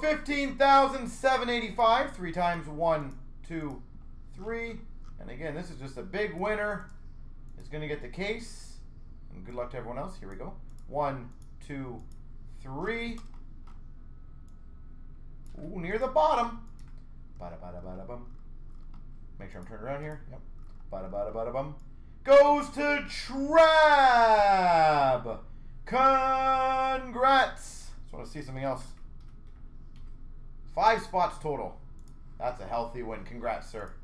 15,785. 3 times 1, 2, 3. And again, this is just a big winner. It's going to get the case. And good luck to everyone else. Here we go. 1, 2, 3. Ooh, near the bottom. Bada bada bada bum. Make sure I'm turned around here. Yep. Bada bada bada bum. Goes to Trab. Congrats. Just want to see something else. 5 spots total. That's a healthy win. Congrats, sir.